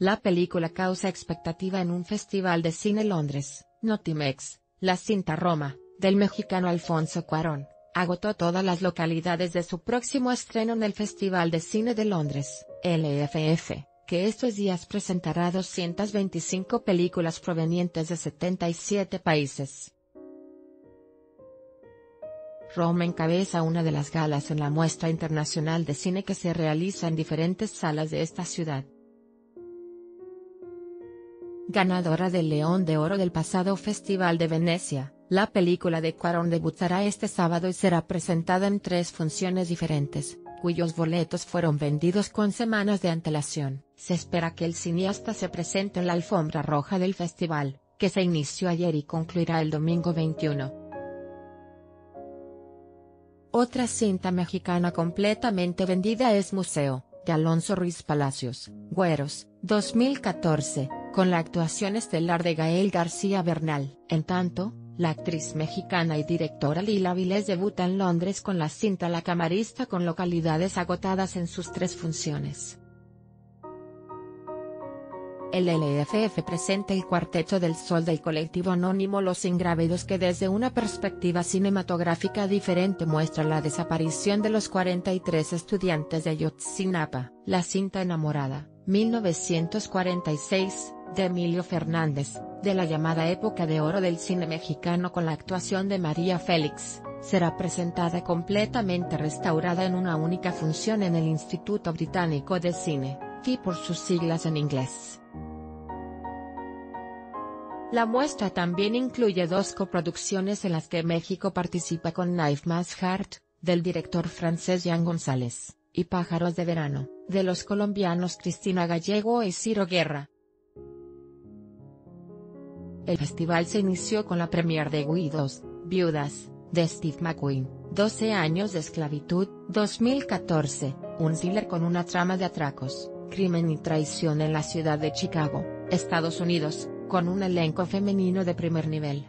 La película causa expectativa en un festival de cine Londres. Notimex, la cinta Roma, del mexicano Alfonso Cuarón, agotó todas las localidades de su próximo estreno en el Festival de Cine de Londres, LFF, que estos días presentará 225 películas provenientes de 77 países. Roma encabeza una de las galas en la muestra internacional de cine que se realiza en diferentes salas de esta ciudad. Ganadora del León de Oro del pasado Festival de Venecia, la película de Cuarón debutará este sábado y será presentada en 3 funciones diferentes, cuyos boletos fueron vendidos con semanas de antelación. Se espera que el cineasta se presente en la alfombra roja del festival, que se inició ayer y concluirá el domingo 21. Otra cinta mexicana completamente vendida es Museo, de Alonso Ruiz Palacios, Güeros, 2014, con la actuación estelar de Gael García Bernal. En tanto, la actriz mexicana y directora Lila Avilés debuta en Londres con la cinta La Camarista con localidades agotadas en sus 3 funciones. El LFF presenta el Cuarteto del Sol del colectivo anónimo Los Ingrávidos, que desde una perspectiva cinematográfica diferente muestra la desaparición de los 43 estudiantes de Ayotzinapa. La cinta Enamorada, 1946, de Emilio Fernández, de la llamada época de oro del cine mexicano con la actuación de María Félix, será presentada completamente restaurada en una única función en el Instituto Británico de Cine, FI por sus siglas en inglés. La muestra también incluye 2 coproducciones en las que México participa con Knife Mass Heart, del director francés Jean González, y Pájaros de Verano, de los colombianos Cristina Gallego y Ciro Guerra. El festival se inició con la premiere de Widows, Viudas, de Steve McQueen, 12 años de esclavitud, 2014, un thriller con una trama de atracos, crimen y traición en la ciudad de Chicago, Estados Unidos, con un elenco femenino de primer nivel.